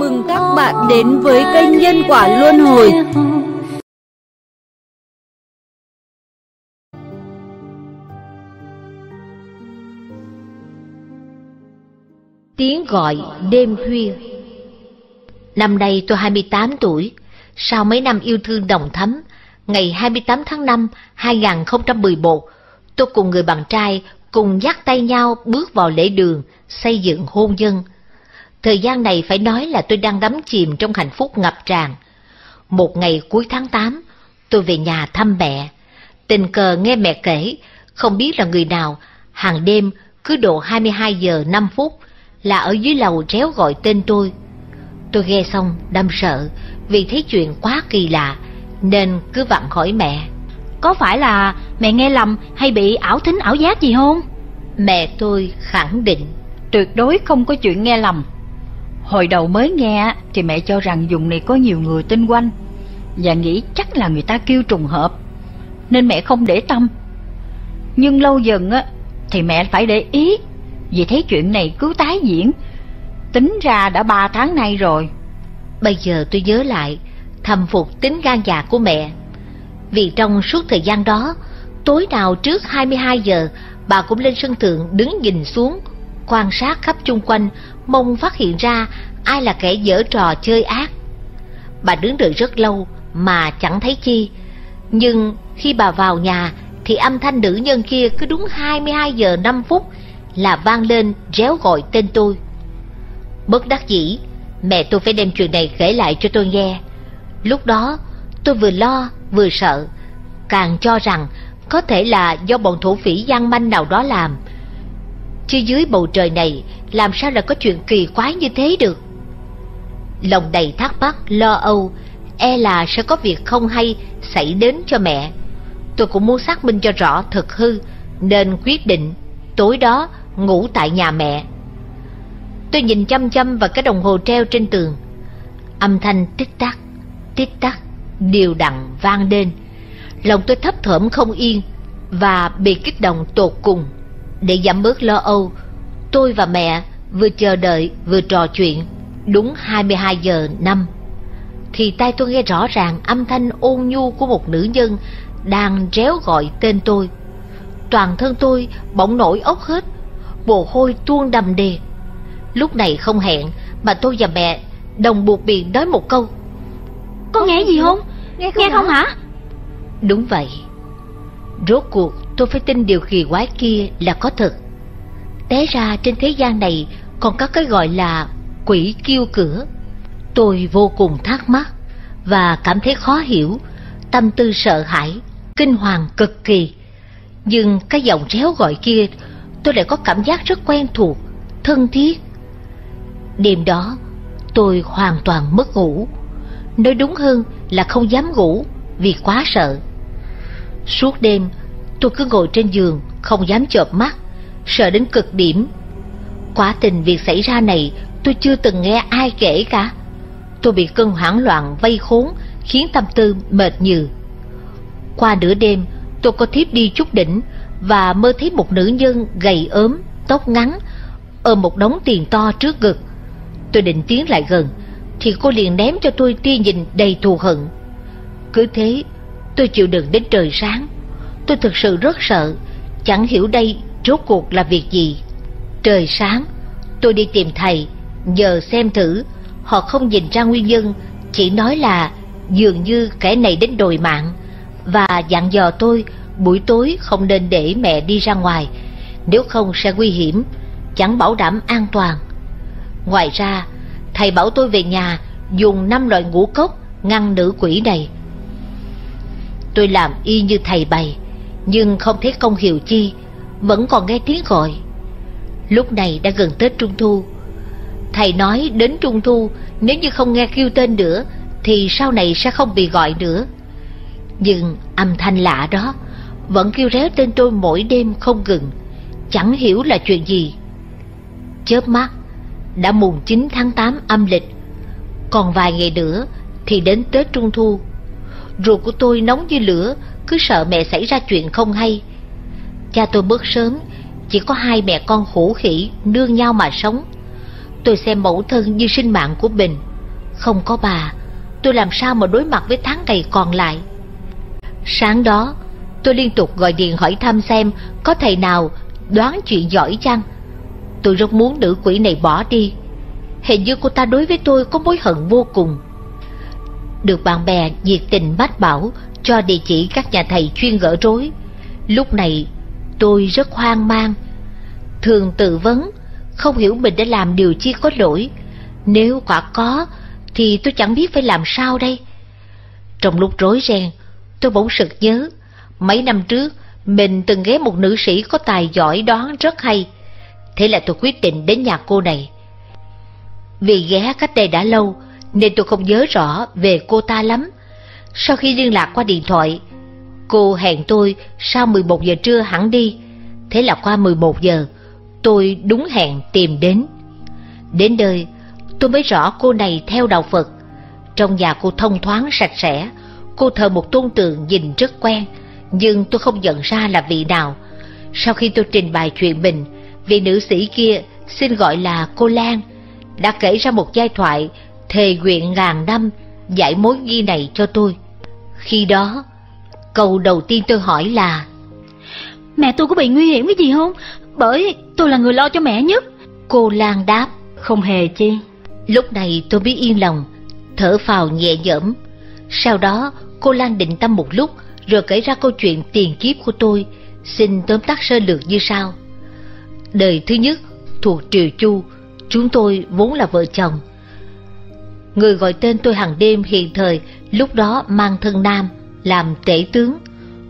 mừng các bạn đến với kênh Nhân Quả Luân Hồi. Tiếng gọi đêm khuya. Năm nay tôi 28 tuổi, sau mấy năm yêu thương đồng thắm, ngày 28 tháng 5, 2011, tôi cùng người bạn trai cùng dắt tay nhau bước vào lễ đường xây dựng hôn nhân. Thời gian này phải nói là tôi đang đắm chìm trong hạnh phúc ngập tràn. Một ngày cuối tháng 8, tôi về nhà thăm mẹ. Tình cờ nghe mẹ kể, không biết là người nào, hàng đêm cứ độ 22 giờ 5 phút là ở dưới lầu réo gọi tên tôi. Tôi nghe xong đâm sợ vì thấy chuyện quá kỳ lạ, nên cứ vặn hỏi mẹ. Có phải là mẹ nghe lầm hay bị ảo thính ảo giác gì không? Mẹ tôi khẳng định tuyệt đối không có chuyện nghe lầm. Hồi đầu mới nghe thì mẹ cho rằng vùng này có nhiều người tinh quanh và nghĩ chắc là người ta kêu trùng hợp, nên mẹ không để tâm. Nhưng lâu dần thì mẹ phải để ý, vì thấy chuyện này cứ tái diễn. Tính ra đã 3 tháng nay rồi. Bây giờ tôi nhớ lại, thầm phục tính gan dạ của mẹ. Vì trong suốt thời gian đó, tối nào trước 22 giờ, bà cũng lên sân thượng đứng nhìn xuống, quan sát khắp chung quanh, mong phát hiện ra ai là kẻ giở trò chơi ác. Bà đứng đợi rất lâu mà chẳng thấy chi. Nhưng khi bà vào nhà thì âm thanh nữ nhân kia cứ đúng 22 giờ 5 phút là vang lên réo gọi tên tôi. Bất đắc dĩ, mẹ tôi phải đem chuyện này kể lại cho tôi nghe. Lúc đó tôi vừa lo vừa sợ, càng cho rằng có thể là do bọn thổ phỉ gian manh nào đó làm. Chứ dưới bầu trời này làm sao là có chuyện kỳ quái như thế được. Lòng đầy thắc mắc, lo âu, e là sẽ có việc không hay xảy đến cho mẹ. Tôi cũng muốn xác minh cho rõ thật hư, nên quyết định tối đó ngủ tại nhà mẹ. Tôi nhìn chăm chăm vào cái đồng hồ treo trên tường. Âm thanh tích tắc đều đặn vang lên. Lòng tôi thấp thỏm không yên và bị kích động tột cùng. Để giảm bớt lo âu, tôi và mẹ vừa chờ đợi vừa trò chuyện. Đúng 22 giờ 5 thì tai tôi nghe rõ ràng âm thanh ôn nhu của một nữ nhân đang réo gọi tên tôi. Toàn thân tôi bỗng nổi ốc hết, mồ hôi tuôn đầm đìa. Lúc này không hẹn mà tôi và mẹ đồng buộc miệng nói một câu: Con nghe gì không? Nghe không hả? Đúng vậy. Rốt cuộc tôi phải tin điều kỳ quái kia là có thật. Té ra trên thế gian này còn có cái gọi là quỷ kiêu cửa. Tôi vô cùng thắc mắc và cảm thấy khó hiểu, tâm tư sợ hãi, kinh hoàng cực kỳ. Nhưng cái giọng réo gọi kia tôi lại có cảm giác rất quen thuộc, thân thiết. Đêm đó tôi hoàn toàn mất ngủ, nói đúng hơn là không dám ngủ vì quá sợ. Suốt đêm tôi cứ ngồi trên giường không dám chợp mắt, sợ đến cực điểm. Quả tình việc xảy ra này tôi chưa từng nghe ai kể cả. Tôi bị cơn hoảng loạn vây khốn khiến tâm tư mệt nhừ. Qua nửa đêm tôi có thiếp đi chút đỉnh và mơ thấy một nữ nhân gầy ốm, tóc ngắn, ôm một đống tiền to trước ngực. Tôi định tiến lại gần thì cô liền ném cho tôi tia nhìn đầy thù hận. Cứ thế tôi chịu đựng đến trời sáng. Tôi thực sự rất sợ, chẳng hiểu đây rốt cuộc là việc gì. Trời sáng, tôi đi tìm thầy nhờ xem thử. Họ không nhìn ra nguyên nhân, chỉ nói là dường như kẻ này đến đòi mạng, và dặn dò tôi buổi tối không nên để mẹ đi ra ngoài, nếu không sẽ nguy hiểm, chẳng bảo đảm an toàn. Ngoài ra, thầy bảo tôi về nhà dùng 5 loại ngũ cốc ngăn nữ quỷ này. Tôi làm y như thầy bày, nhưng không thấy công hiệu chi, vẫn còn nghe tiếng gọi. Lúc này đã gần Tết Trung Thu. Thầy nói đến Trung Thu, nếu như không nghe kêu tên nữa thì sau này sẽ không bị gọi nữa. Nhưng âm thanh lạ đó vẫn kêu réo tên tôi mỗi đêm không ngừng, chẳng hiểu là chuyện gì. Chớp mắt đã mùng 9 tháng 8 âm lịch, còn vài ngày nữa thì đến Tết Trung Thu. Ruột của tôi nóng như lửa, cứ sợ mẹ xảy ra chuyện không hay. Cha tôi mất sớm, chỉ có hai mẹ con khổ khỉ nương nhau mà sống. Tôi xem mẫu thân như sinh mạng của mình, Không có bà, tôi làm sao mà đối mặt với tháng ngày còn lại? Sáng đó, tôi liên tục gọi điện hỏi thăm xem có thầy nào đoán chuyện giỏi chăng. Tôi rất muốn nữ quỷ này bỏ đi. Hình như cô ta đối với tôi có mối hận vô cùng. Được bạn bè nhiệt tình mách bảo cho địa chỉ các nhà thầy chuyên gỡ rối. Lúc này tôi rất hoang mang, thường tự vấn không hiểu mình đã làm điều chi có lỗi. Nếu quả có thì tôi chẳng biết phải làm sao đây. Trong lúc rối ren, tôi bỗng sực nhớ mấy năm trước mình từng ghé một nữ sĩ có tài giỏi đoán rất hay. Thế là tôi quyết định đến nhà cô này. Vì ghé cách đây đã lâu nên tôi không nhớ rõ về cô ta lắm. Sau khi liên lạc qua điện thoại, cô hẹn tôi sau 11 giờ trưa hẳn đi. Thế là qua 11 giờ, tôi đúng hẹn tìm đến. Đến nơi, tôi mới rõ cô này theo đạo Phật. Trong nhà cô thông thoáng sạch sẽ, cô thờ một tôn tượng nhìn rất quen, nhưng tôi không nhận ra là vị nào. Sau khi tôi trình bày chuyện mình, vị nữ sĩ kia, xin gọi là cô Lan, đã kể ra một giai thoại thề nguyện ngàn năm giải mối nghi này cho tôi. Khi đó, câu đầu tiên tôi hỏi là: mẹ tôi có bị nguy hiểm cái gì không? Bởi tôi là người lo cho mẹ nhất. Cô Lan đáp: không hề chi. Lúc này tôi mới yên lòng, thở phào nhẹ nhõm. Sau đó cô Lan định tâm một lúc, rồi kể ra câu chuyện tiền kiếp của tôi. Xin tóm tắt sơ lược như sau. Đời thứ nhất thuộc Triều Chu, chúng tôi vốn là vợ chồng. Người gọi tên tôi hàng đêm hiện thời lúc đó mang thân nam làm tể tướng,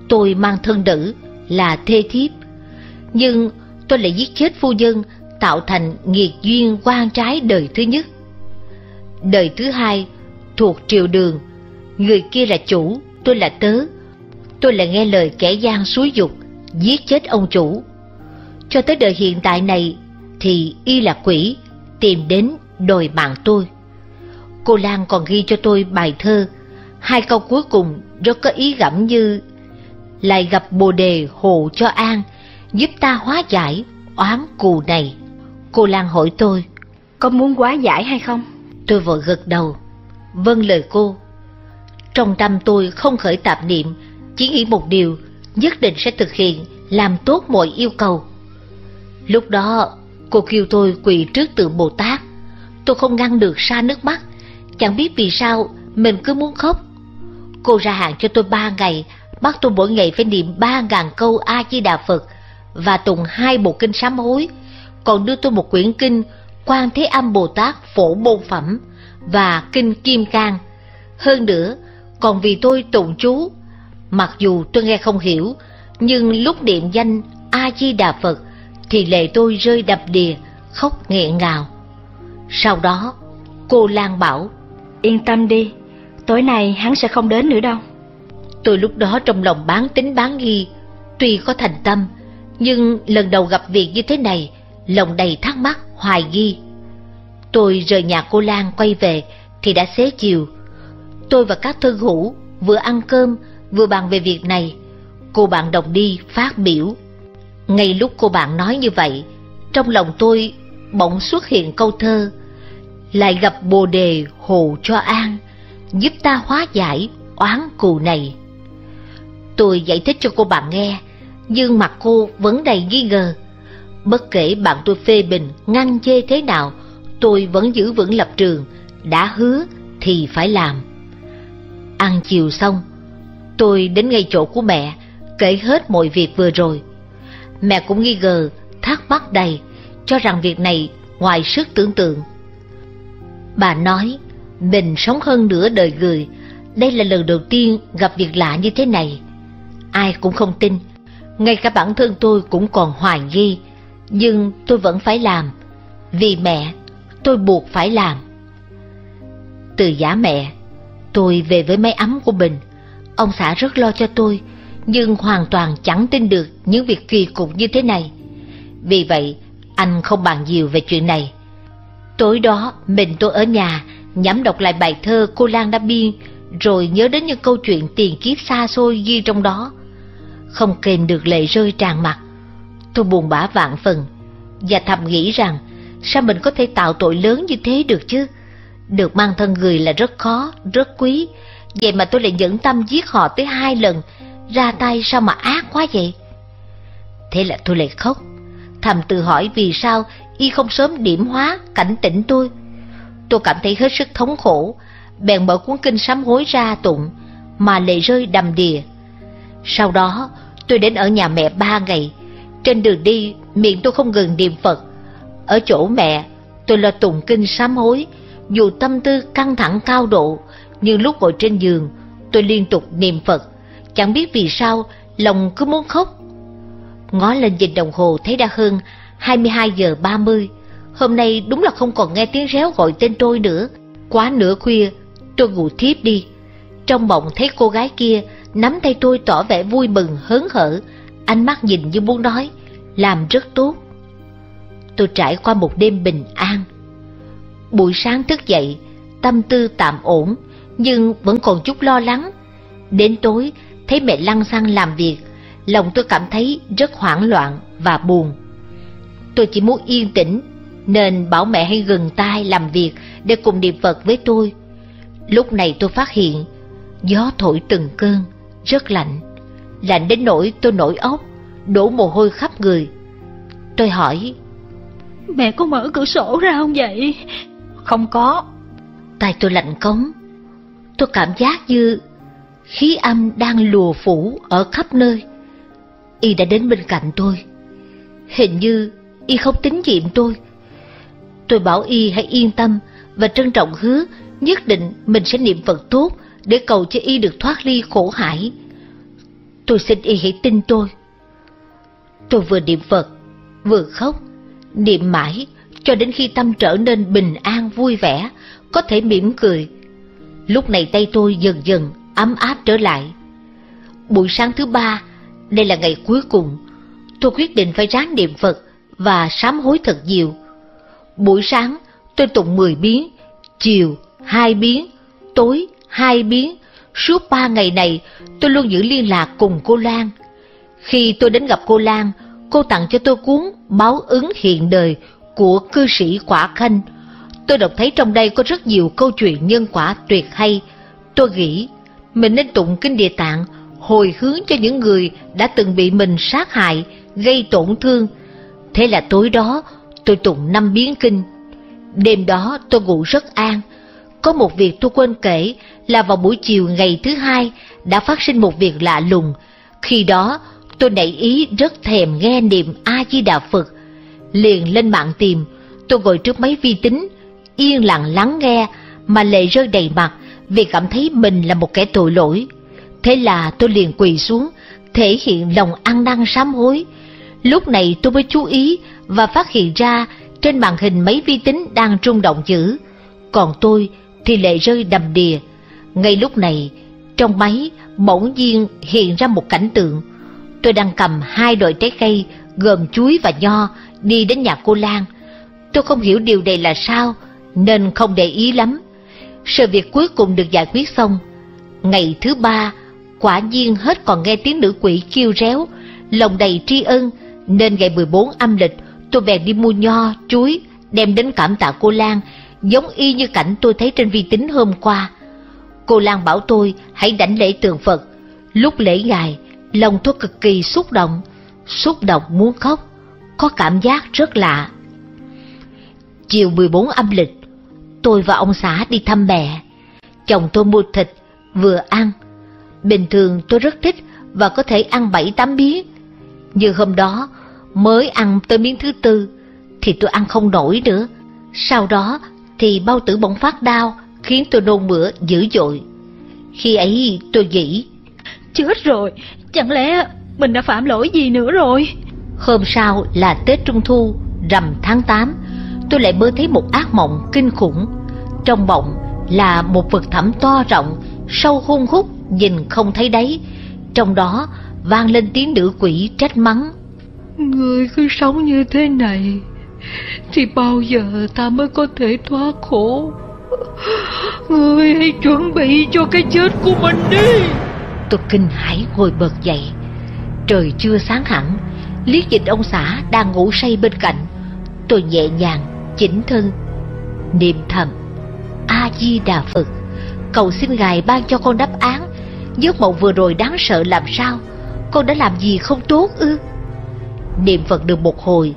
tôi mang thân nữ là thê thiếp. Nhưng tôi lại giết chết phu nhân, tạo thành nghiệt duyên oan trái đời thứ nhất. Đời thứ hai thuộc Triều Đường, người kia là chủ, tôi là tớ. Tôi lại nghe lời kẻ gian xúi dục, giết chết ông chủ. Cho tới đời hiện tại này thì y là quỷ tìm đến đòi mạng tôi. Cô Lan còn ghi cho tôi bài thơ, hai câu cuối cùng rất có ý gẫm như: lại gặp Bồ Đề hộ cho an, giúp ta hóa giải oán cù này. Cô Lan hỏi tôi có muốn hóa giải hay không. Tôi vội gật đầu vâng lời cô. Trong tâm tôi không khởi tạp niệm, chỉ nghĩ một điều, nhất định sẽ thực hiện, làm tốt mọi yêu cầu. Lúc đó cô kêu tôi quỳ trước tượng Bồ Tát. Tôi không ngăn được ra nước mắt, chẳng biết vì sao mình cứ muốn khóc. Cô ra hạn cho tôi 3 ngày, bắt tôi mỗi ngày phải niệm 3.000 câu A-di-đà Phật và tụng 2 bộ kinh sám hối, còn đưa tôi một quyển kinh Quan Thế Âm Bồ Tát Phổ Môn Phẩm và kinh Kim Cang. Hơn nữa còn vì tôi tụng chú, mặc dù tôi nghe không hiểu, nhưng lúc niệm danh A-di-đà Phật thì lệ tôi rơi đầm đìa, khóc nghẹn ngào. Sau đó cô Lan bảo: yên tâm đi, tối nay hắn sẽ không đến nữa đâu. Tôi lúc đó trong lòng bán tính bán nghi, tuy có thành tâm, nhưng lần đầu gặp việc như thế này, lòng đầy thắc mắc, hoài nghi. Tôi rời nhà cô Lan quay về thì đã xế chiều. Tôi và các thân hữu vừa ăn cơm vừa bàn về việc này. Cô bạn đồng đi phát biểu. Ngay lúc cô bạn nói như vậy, trong lòng tôi bỗng xuất hiện câu thơ: lại gặp Bồ Đề hộ cho an, giúp ta hóa giải oán cù này. Tôi giải thích cho cô bạn nghe, nhưng mặt cô vẫn đầy nghi ngờ. Bất kể bạn tôi phê bình ngăn chê thế nào, tôi vẫn giữ vững lập trường, đã hứa thì phải làm. Ăn chiều xong, tôi đến ngay chỗ của mẹ, kể hết mọi việc vừa rồi. Mẹ cũng nghi ngờ, thắc mắc đầy, cho rằng việc này ngoài sức tưởng tượng. Bà nói mình sống hơn nửa đời người, đây là lần đầu tiên gặp việc lạ như thế này. Ai cũng không tin, ngay cả bản thân tôi cũng còn hoài nghi, nhưng tôi vẫn phải làm. Vì mẹ, tôi buộc phải làm. Từ giã mẹ, tôi về với mái ấm của mình. Ông xã rất lo cho tôi, nhưng hoàn toàn chẳng tin được những việc kỳ cục như thế này. Vì vậy, anh không bàn nhiều về chuyện này. Tối đó, mình tôi ở nhà, nhắm đọc lại bài thơ cô Lan đã biên, rồi nhớ đến những câu chuyện tiền kiếp xa xôi ghi trong đó. Không kềm được lệ rơi tràn mặt. Tôi buồn bã vạn phần, và thầm nghĩ rằng sao mình có thể tạo tội lớn như thế được chứ. Được mang thân người là rất khó, rất quý. Vậy mà tôi lại nhẫn tâm giết họ tới 2 lần. Ra tay sao mà ác quá vậy? Thế là tôi lại khóc, thầm tự hỏi vì sao y không sớm điểm hóa, cảnh tỉnh tôi. Tôi cảm thấy hết sức thống khổ, bèn mở cuốn kinh sám hối ra tụng, mà lệ rơi đầm đìa. Sau đó tôi đến ở nhà mẹ 3 ngày. Trên đường đi miệng tôi không ngừng niệm Phật. Ở chỗ mẹ tôi lo tụng kinh sám hối, dù tâm tư căng thẳng cao độ, nhưng lúc ngồi trên giường tôi liên tục niệm Phật. Chẳng biết vì sao lòng cứ muốn khóc. Ngó lên nhìn đồng hồ thấy đã hơn 22:30. Hôm nay đúng là không còn nghe tiếng réo gọi tên tôi nữa. Quá nửa khuya tôi ngủ thiếp đi. Trong mộng thấy cô gái kia nắm tay tôi tỏ vẻ vui mừng hớn hở, ánh mắt nhìn như muốn nói làm rất tốt. Tôi trải qua một đêm bình an. Buổi sáng thức dậy tâm tư tạm ổn, nhưng vẫn còn chút lo lắng. Đến tối thấy mẹ lăng xăng làm việc, lòng tôi cảm thấy rất hoảng loạn và buồn. Tôi chỉ muốn yên tĩnh, nên bảo mẹ hãy gần tay làm việc để cùng niệm Phật với tôi. Lúc này tôi phát hiện gió thổi từng cơn, rất lạnh. Lạnh đến nỗi tôi nổi ốc, đổ mồ hôi khắp người. Tôi hỏi: Mẹ có mở cửa sổ ra không vậy? Không có. Tay tôi lạnh cống. Tôi cảm giác như khí âm đang lùa phủ ở khắp nơi. Y đã đến bên cạnh tôi. Hình như y không tín nhiệm tôi. Tôi bảo y hãy yên tâm và trân trọng hứa nhất định mình sẽ niệm Phật tốt để cầu cho y được thoát ly khổ hải. Tôi xin y hãy tin tôi. Tôi vừa niệm Phật vừa khóc, niệm mãi cho đến khi tâm trở nên bình an vui vẻ, có thể mỉm cười. Lúc này tay tôi dần dần ấm áp trở lại. Buổi sáng thứ 3, đây là ngày cuối cùng, tôi quyết định phải ráng niệm Phật và sám hối thật nhiều. Buổi sáng tôi tụng 10 biến, chiều 2 biến, tối 2 biến. Suốt 3 ngày này tôi luôn giữ liên lạc cùng cô Lan. Khi tôi đến gặp cô Lan, cô tặng cho tôi cuốn Báo Ứng Hiện Đời của cư sĩ Quả Khanh. Tôi đọc thấy trong đây có rất nhiều câu chuyện nhân quả tuyệt hay. Tôi nghĩ mình nên tụng Kinh Địa Tạng hồi hướng cho những người đã từng bị mình sát hại, gây tổn thương. Thế là tối đó tôi tụng 5 biến kinh. Đêm đó tôi ngủ rất an. Có một việc tôi quên kể là vào buổi chiều ngày thứ 2 đã phát sinh một việc lạ lùng. Khi đó tôi nảy ý rất thèm nghe niệm A-di-đà Phật, liền lên mạng tìm. Tôi ngồi trước máy vi tính, yên lặng lắng nghe mà lệ rơi đầy mặt vì cảm thấy mình là một kẻ tội lỗi. Thế là tôi liền quỳ xuống, thể hiện lòng ăn năn sám hối. Lúc này tôi mới chú ý và phát hiện ra trên màn hình máy vi tính đang rung động dữ, còn tôi thì lệ rơi đầm đìa. Ngay lúc này trong máy bỗng nhiên hiện ra một cảnh tượng. Tôi đang cầm 2 loại trái cây gồm chuối và nho đi đến nhà cô Lan. Tôi không hiểu điều này là sao nên không để ý lắm. Sự việc cuối cùng được giải quyết xong. Ngày thứ 3 quả nhiên hết còn nghe tiếng nữ quỷ kêu réo. Lòng đầy tri ân nên ngày 14 âm lịch tôi bèn đi mua nho, chuối đem đến cảm tạ cô Lan, giống y như cảnh tôi thấy trên vi tính hôm qua. Cô Lan bảo tôi hãy đảnh lễ tượng Phật. Lúc lễ ngài, lòng tôi cực kỳ xúc động muốn khóc, có cảm giác rất lạ. Chiều 14 âm lịch, tôi và ông xã đi thăm mẹ. Chồng tôi mua thịt vừa ăn. Bình thường tôi rất thích và có thể ăn 7-8 miếng. Nhưng hôm đó mới ăn tới miếng thứ 4 thì tôi ăn không nổi nữa. Sau đó thì bao tử bỗng phát đau, khiến tôi nôn mửa dữ dội. Khi ấy tôi nghĩ chết rồi, chẳng lẽ mình đã phạm lỗi gì nữa rồi. Hôm sau là Tết Trung Thu rằm tháng 8. Tôi lại mơ thấy một ác mộng kinh khủng. Trong mộng là một vực thẳm to rộng, sâu hun hút, nhìn không thấy đáy. Trong đó vang lên tiếng nữ quỷ trách mắng: Người cứ sống như thế này thì bao giờ ta mới có thể thoát khổ. Người hãy chuẩn bị cho cái chết của mình đi. Tôi kinh hãi ngồi bật dậy. Trời chưa sáng hẳn, liếc nhìn ông xã đang ngủ say bên cạnh. Tôi nhẹ nhàng chỉnh thân, niệm thầm A-di-đà Phật, cầu xin Ngài ban cho con đáp án. Giấc mộng vừa rồi đáng sợ làm sao? Con đã làm gì không tốt ư? Niệm Phật được một hồi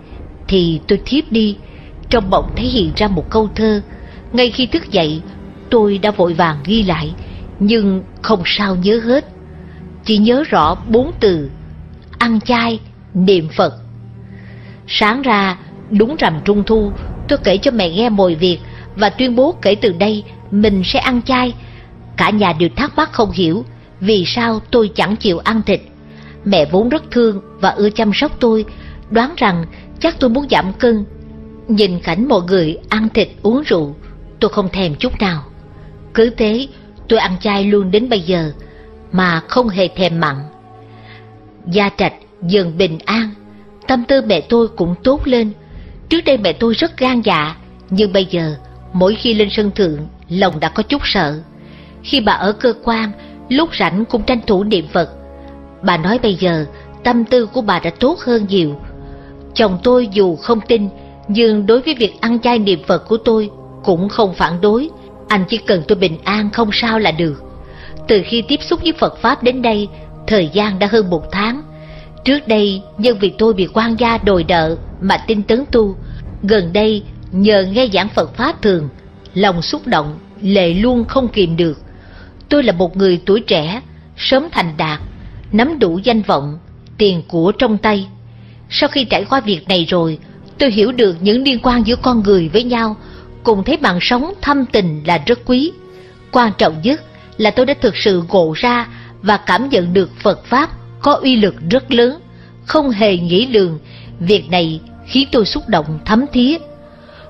thì tôi thiếp đi. Trong mộng thấy hiện ra một câu thơ. Ngay khi thức dậy, tôi đã vội vàng ghi lại, nhưng không sao nhớ hết. Chỉ nhớ rõ 4 từ: ăn chay, niệm Phật. Sáng ra, đúng rằm Trung Thu, tôi kể cho mẹ nghe mọi việc và tuyên bố kể từ đây mình sẽ ăn chay. Cả nhà đều thắc mắc không hiểu vì sao tôi chẳng chịu ăn thịt. Mẹ vốn rất thương và ưa chăm sóc tôi, đoán rằng chắc tôi muốn giảm cân. Nhìn cảnh mọi người ăn thịt uống rượu, tôi không thèm chút nào. Cứ thế tôi ăn chay luôn đến bây giờ mà không hề thèm mặn. Gia trạch dần bình an, tâm tư mẹ tôi cũng tốt lên. Trước đây mẹ tôi rất gan dạ, nhưng bây giờ mỗi khi lên sân thượng lòng đã có chút sợ. Khi bà ở cơ quan, lúc rảnh cũng tranh thủ niệm Phật. Bà nói bây giờ tâm tư của bà đã tốt hơn nhiều. Chồng tôi dù không tin, nhưng đối với việc ăn chay niệm Phật của tôi cũng không phản đối. Anh chỉ cần tôi bình an không sao là được. Từ khi tiếp xúc với Phật Pháp đến đây, thời gian đã hơn 1 tháng. Trước đây nhân vì tôi bị quan gia đòi nợ mà tinh tấn tu. Gần đây nhờ nghe giảng Phật Pháp thường, lòng xúc động, lệ luôn không kìm được. Tôi là một người tuổi trẻ, sớm thành đạt, nắm đủ danh vọng, tiền của trong tay. Sau khi trải qua việc này rồi, tôi hiểu được những liên quan giữa con người với nhau, cùng thấy mạng sống thâm tình là rất quý. Quan trọng nhất là tôi đã thực sự ngộ ra và cảm nhận được Phật Pháp có uy lực rất lớn, không hề nghĩ lường. Việc này khiến tôi xúc động thấm thía.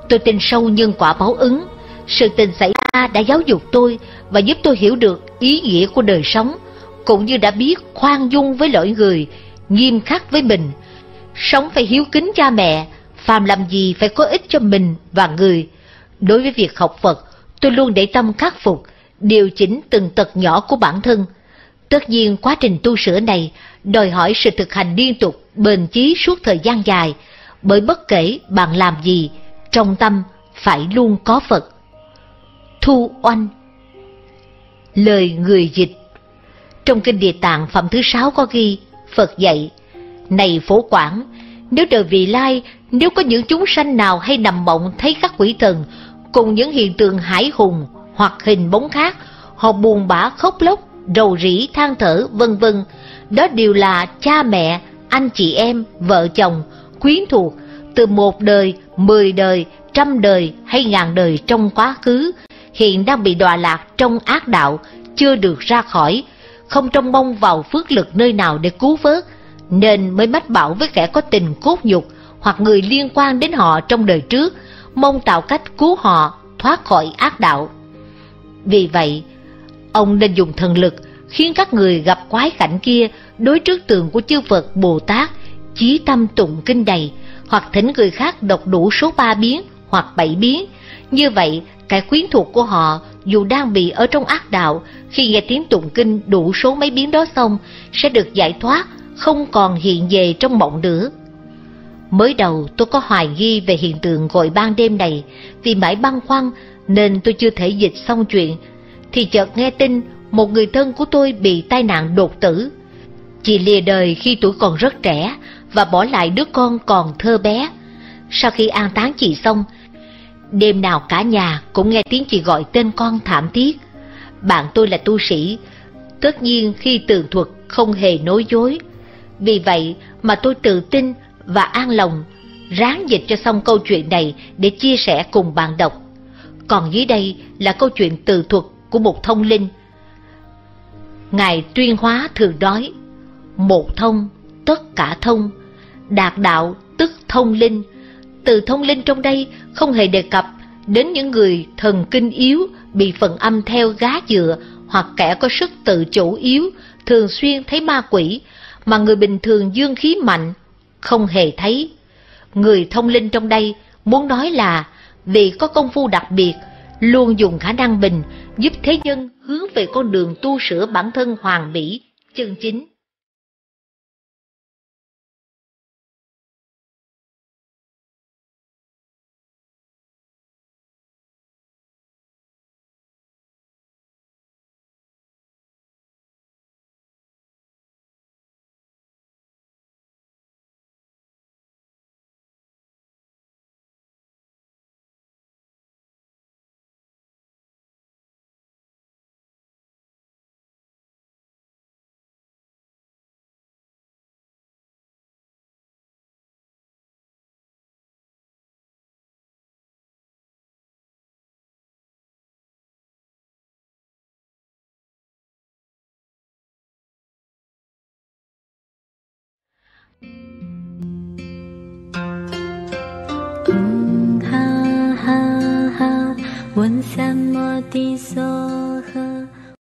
Tôi tin sâu nhân quả báo ứng. Sự tình xảy ra đã giáo dục tôi và giúp tôi hiểu được ý nghĩa của đời sống, cũng như đã biết khoan dung với lỗi người, nghiêm khắc với mình. Sống phải hiếu kính cha mẹ, phàm làm gì phải có ích cho mình và người. Đối với việc học Phật, tôi luôn để tâm khắc phục, điều chỉnh từng tật nhỏ của bản thân. Tất nhiên quá trình tu sửa này đòi hỏi sự thực hành liên tục, bền chí suốt thời gian dài, bởi bất kể bạn làm gì, trong tâm phải luôn có Phật. Thu Oanh. Lời người dịch. Trong Kinh Địa Tạng phẩm thứ 6 có ghi, Phật dạy: Này Phổ Quảng, nếu đời vị lai, nếu có những chúng sanh nào hay nằm mộng thấy các quỷ thần cùng những hiện tượng hải hùng hoặc hình bóng khác, họ buồn bã khóc lóc, rầu rĩ than thở, vân vân, đó đều là cha mẹ, anh chị em, vợ chồng, quyến thuộc từ 1 đời, 10 đời, 100 đời hay 1000 đời trong quá khứ, hiện đang bị đọa lạc trong ác đạo, chưa được ra khỏi, không trông mong vào phước lực nơi nào để cứu vớt, nên mới mách bảo với kẻ có tình cốt nhục hoặc người liên quan đến họ trong đời trước, mong tạo cách cứu họ thoát khỏi ác đạo. Vì vậy, ông nên dùng thần lực khiến các người gặp quái cảnh kia đối trước tượng của chư Phật Bồ Tát, chí tâm tụng kinh đầy, hoặc thỉnh người khác đọc đủ số 3 biến hoặc 7 biến. Như vậy, kẻ quyến thuộc của họ dù đang bị ở trong ác đạo, khi nghe tiếng tụng kinh đủ số mấy biến đó xong sẽ được giải thoát, không còn hiện về trong mộng nữa. Mới đầu tôi có hoài nghi về hiện tượng gọi ban đêm này, vì mãi băn khoăn nên tôi chưa thể dịch xong chuyện, thì chợt nghe tin một người thân của tôi bị tai nạn đột tử. Chị lìa đời khi tuổi còn rất trẻ và bỏ lại đứa con còn thơ bé. Sau khi an táng chị xong, đêm nào cả nhà cũng nghe tiếng chị gọi tên con thảm thiết. Bạn tôi là tu sĩ, tất nhiên khi tường thuật không hề nói dối. Vì vậy mà tôi tự tin và an lòng, ráng dịch cho xong câu chuyện này để chia sẻ cùng bạn đọc. Còn dưới đây là câu chuyện tự thuật của một thông linh. Ngài Tuyên Hóa thường nói: Một thông, tất cả thông, đạt đạo tức thông linh. Từ thông linh trong đây không hề đề cập đến những người thần kinh yếu, bị phần âm theo gá dựa, hoặc kẻ có sức tự chủ yếu, thường xuyên thấy ma quỷ, mà người bình thường dương khí mạnh không hề thấy. Người thông linh trong đây muốn nói là vì có công phu đặc biệt, luôn dùng khả năng mình giúp thế nhân hướng về con đường tu sửa bản thân hoàn mỹ, chân chính. Ha ha ha,